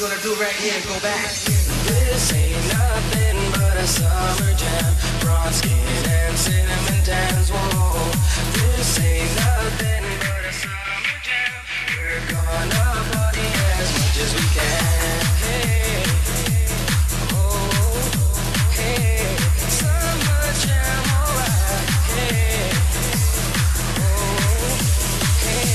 we're gonna do right here and go back. This ain't nothing but a summer jam. Broad skin and cinnamon tans, whoa. This ain't nothing but a summer jam. We're gonna party as much as we can. Hey, oh, hey, summer jam, alright. Hey, oh, hey.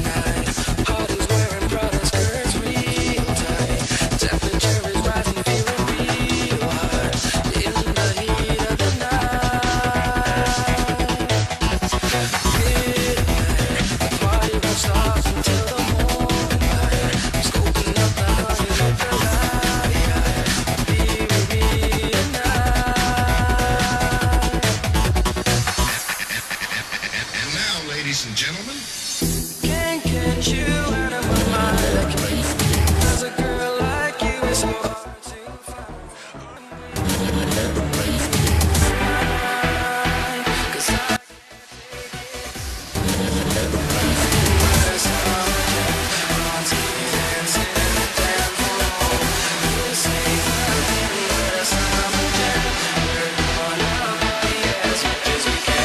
party's wearing Prada skirts real tight. Temperature is rising, feeling real hot. In the heat of the night. Midnight, the party won't stop until the morning. Scoping up the honey with the light. Feeling real night. And now, ladies and gentlemen, can't get you out of my mind. Like, 'cause a girl like you is so hard to find. 'Cause I can't take it. I'm dancing in the dance floor. This ain't nothing but a summer jam. We're gonna party as much as we can.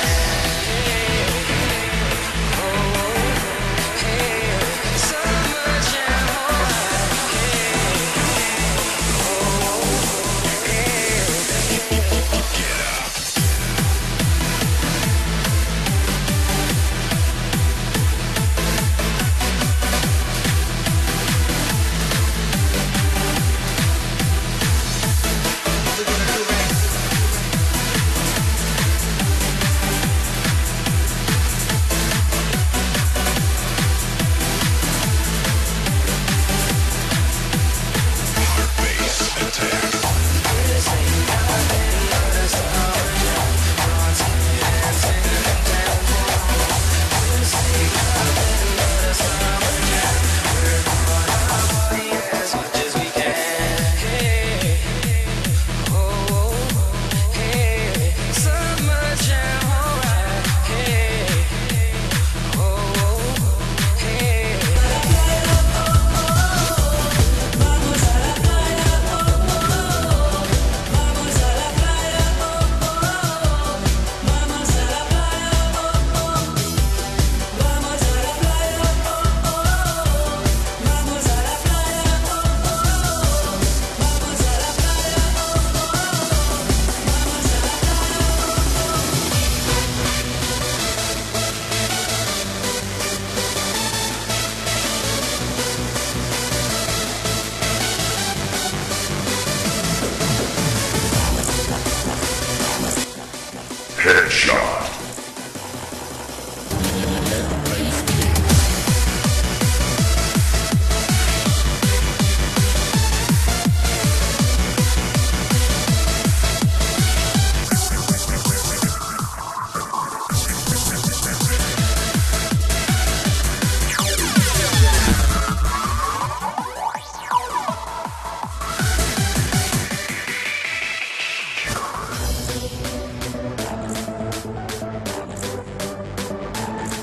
Headshot.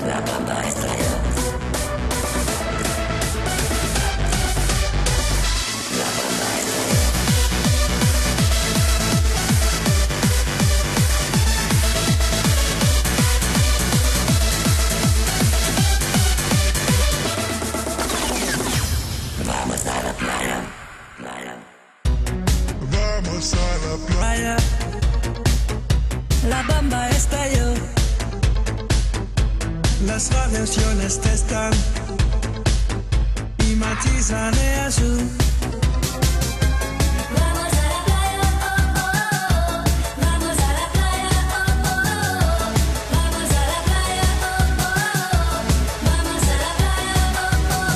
La bamba estrella. La bamba estrella. Vamos a la playa, playa. Vamos a la playa. La bamba estrella. Las variaciones testan y matizan el azul. Vamos a la playa, oh, oh, oh. Vamos a la playa, oh, oh, oh. Vamos a la playa, oh, oh, oh. Vamos a la playa, oh, oh.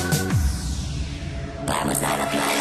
Vamos a la playa.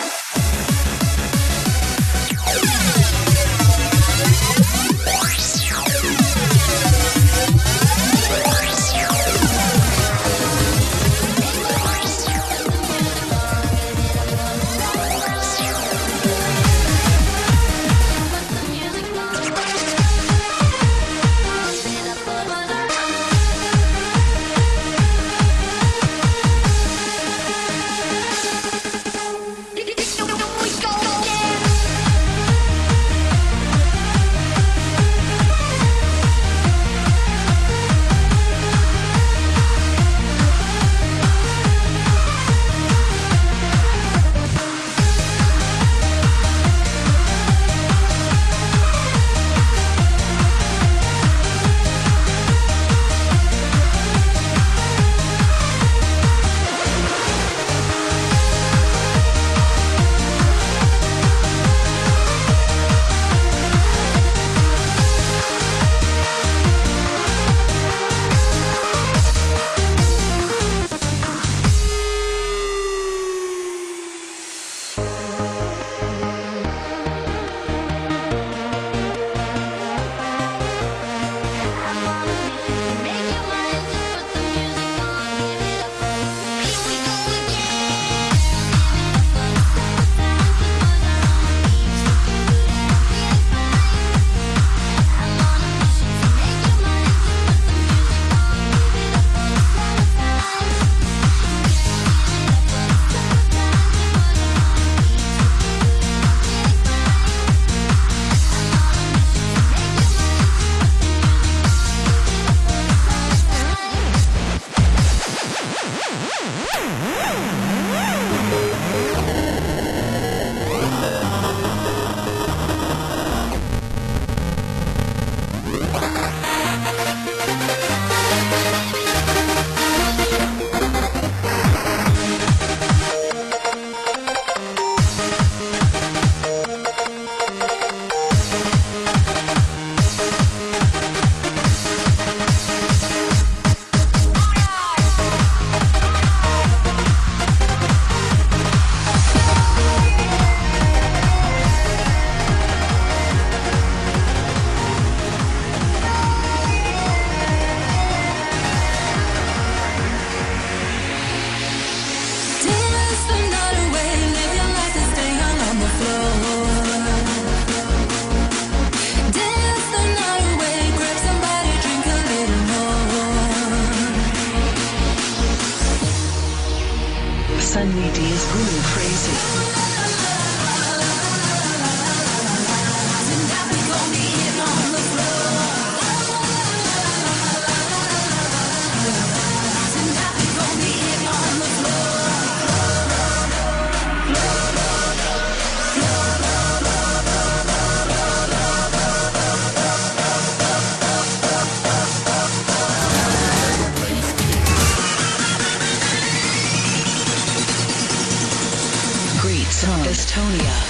lady is going crazy. Estonia.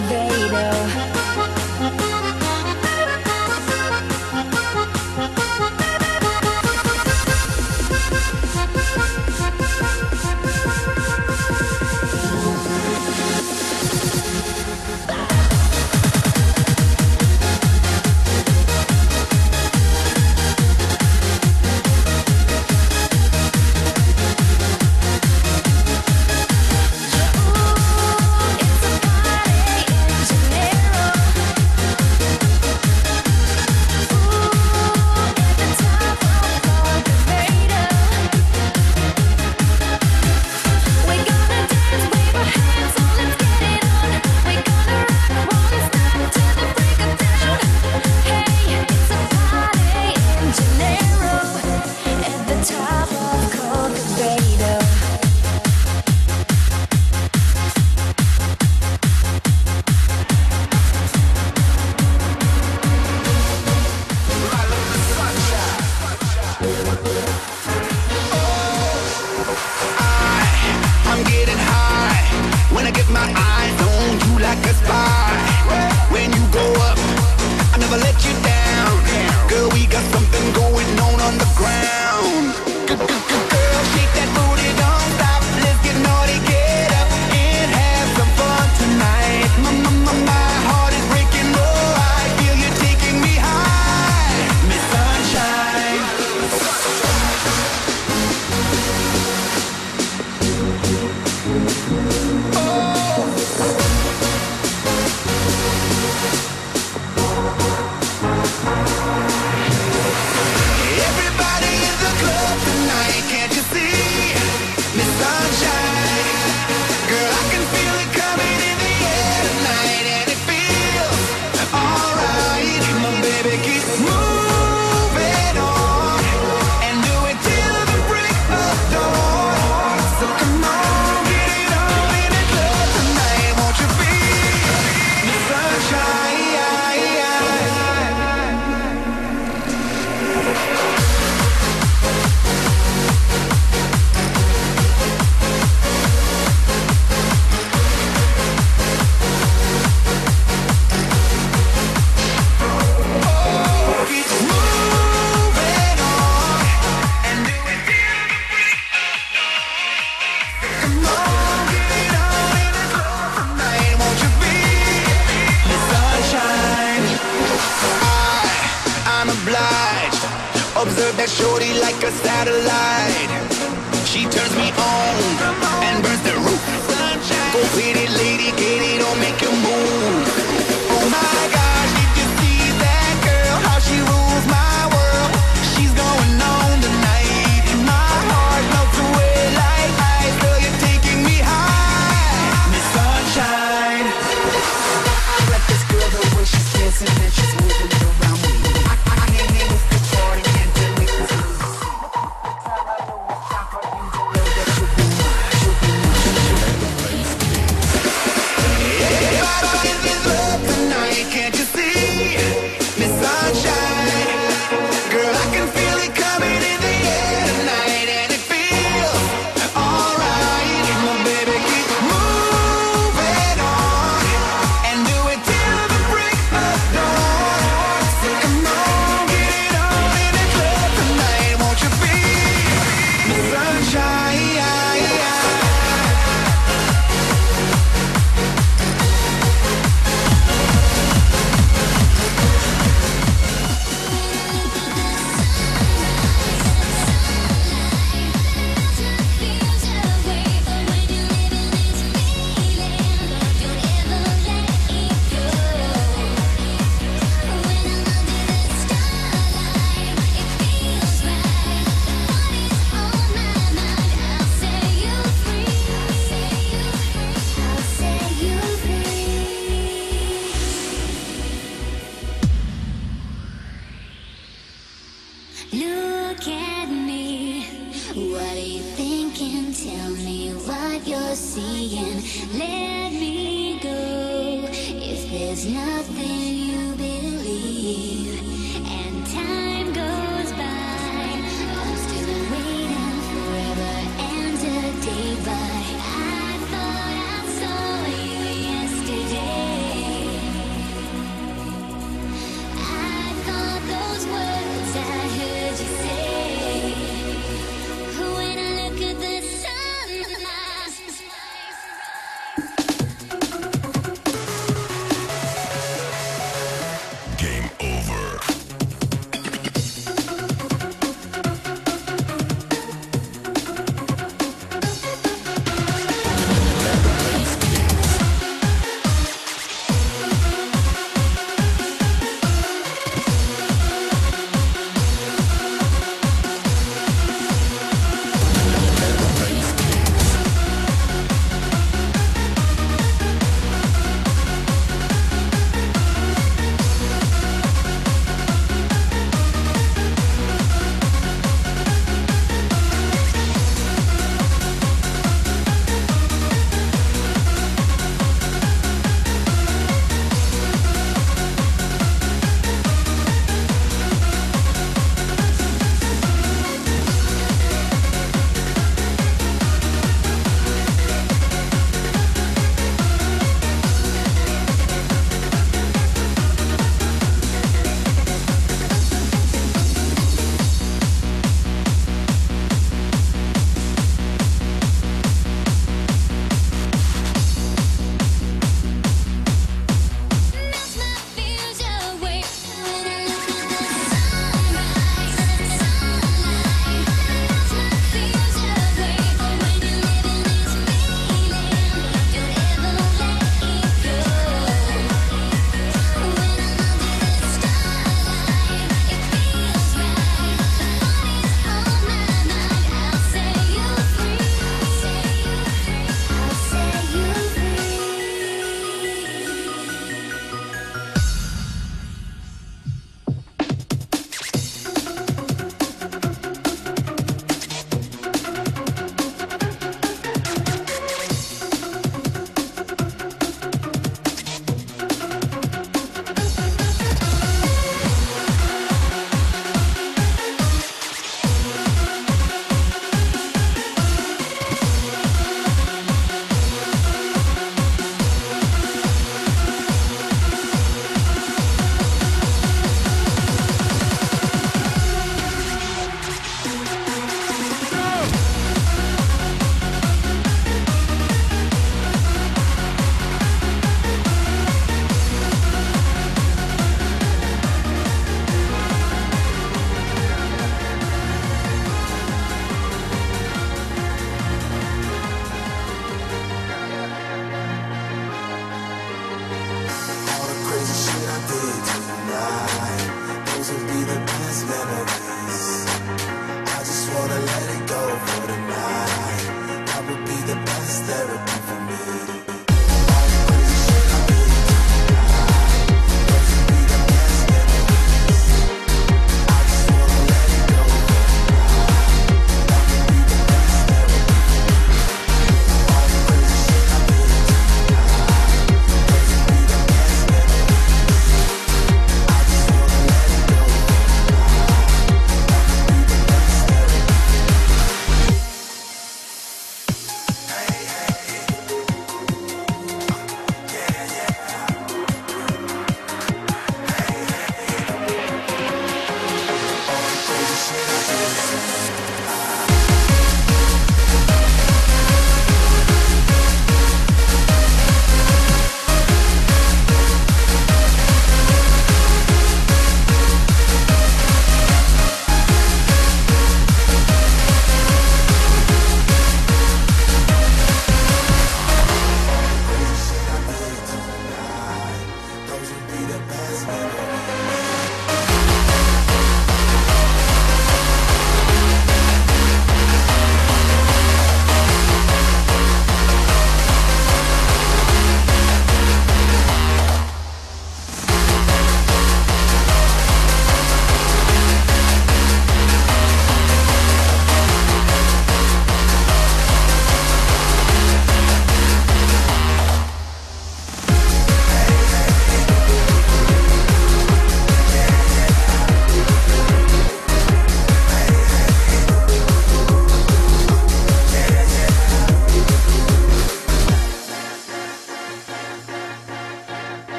elevator. Day. I thought I saw you yesterday.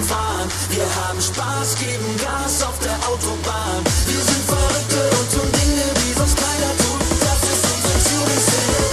am Fahren. Wir haben Spaß, geben Gas auf der Autobahn. Wir sind Verrückte und tun Dinge, die sonst keiner tut. Das ist unser Tuning Sinn.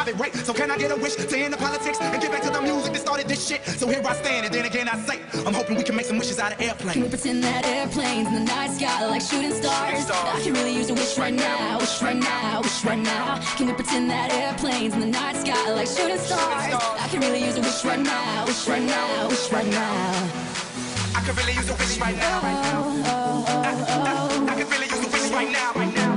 survive it right. So can I get a wish to end the politics and get back to the music that started this shit? So here I stand, and then again I say, I'm hoping we can make some wishes out of airplanes. Can we pretend that airplanes in the night sky like shooting stars? I can really use a wish right now, wish right now, wish right now. Can we pretend that airplanes in the night sky like shooting stars? I can really use a wish right now, wish right now, wish right now. I can really use a wish right now, right now. I can really use a wish right now, right now.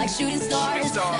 Like shooting stars, stars.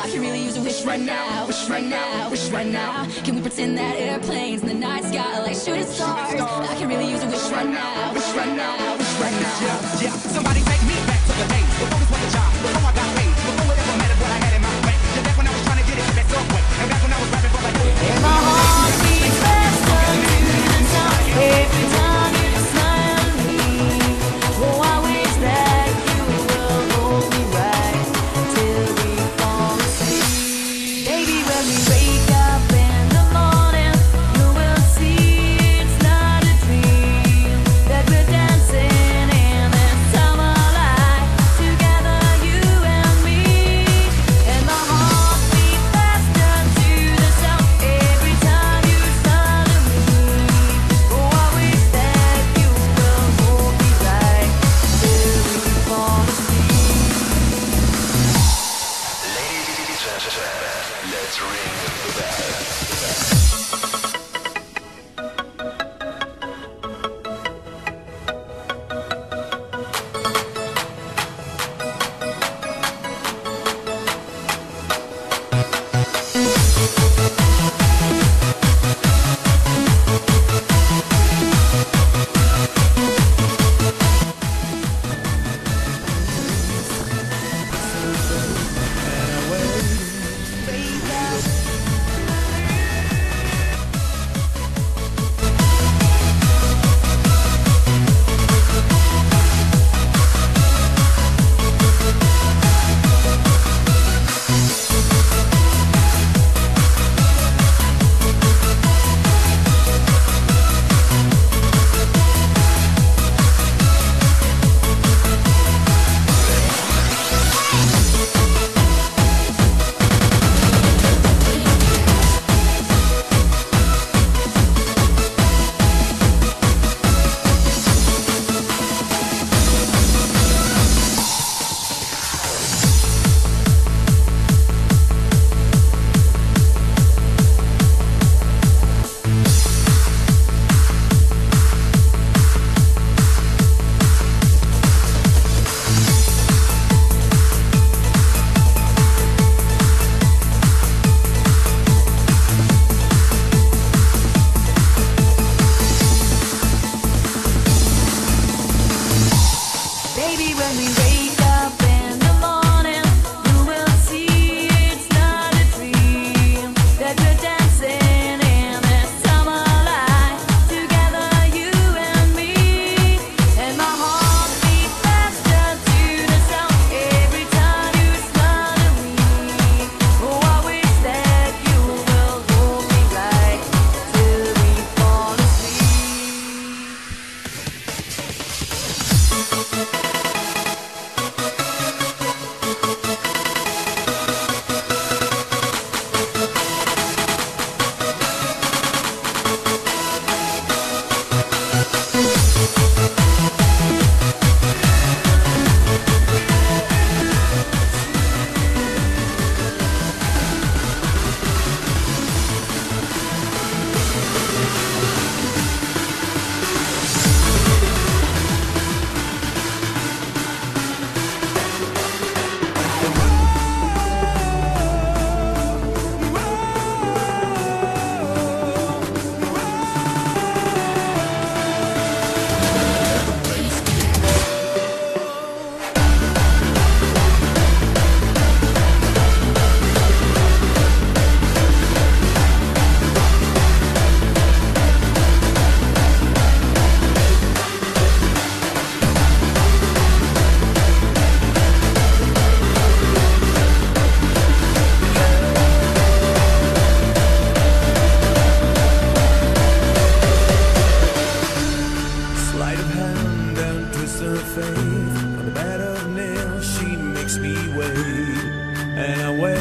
and away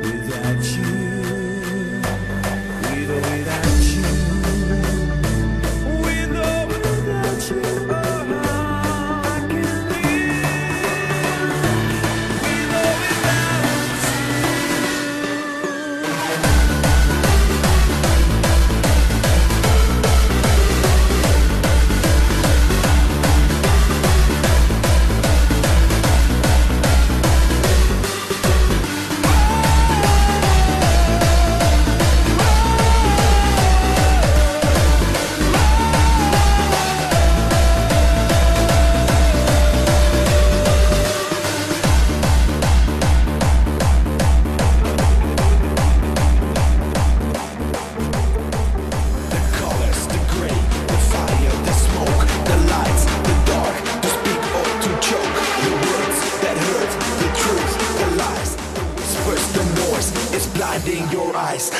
without you, with or without you, with or without you. Oh, I can live with or blinding your eyes.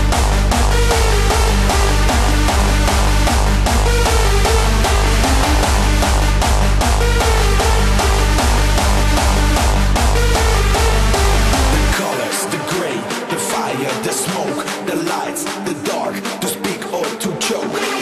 The smoke, the lights, the dark, to speak or to choke, the words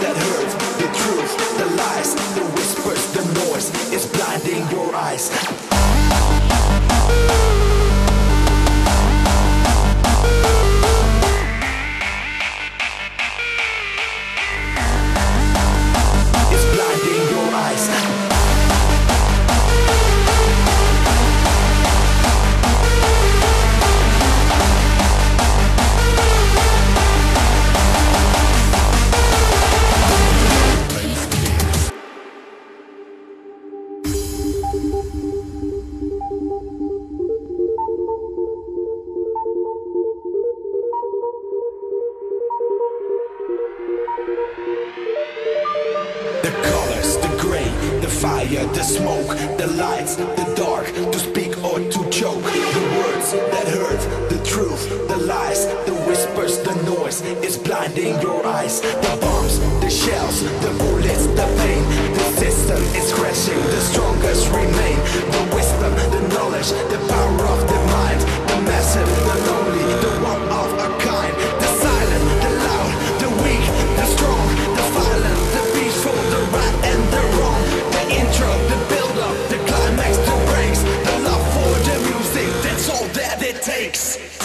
that hurt, the truth, the lies, the whispers, the noise is blinding your eyes. The colors, the gray, the fire, the smoke, the lights, the dark, to speak or to choke, the words that hurt, the truth, the lies, the whispers, the noise is blinding your eyes. The bombs, the shells, the bullets, the pain, the system is crashing, the strongest remain. The wisdom, the knowledge, the power of the mind, the massive, the lonely, the one of a kind, the silent, the loud, the weak, the strong, the violent, the peaceful, the right and the wrong, the intro, the build-up, the climax, the breaks, the love for the music, that's all that it takes.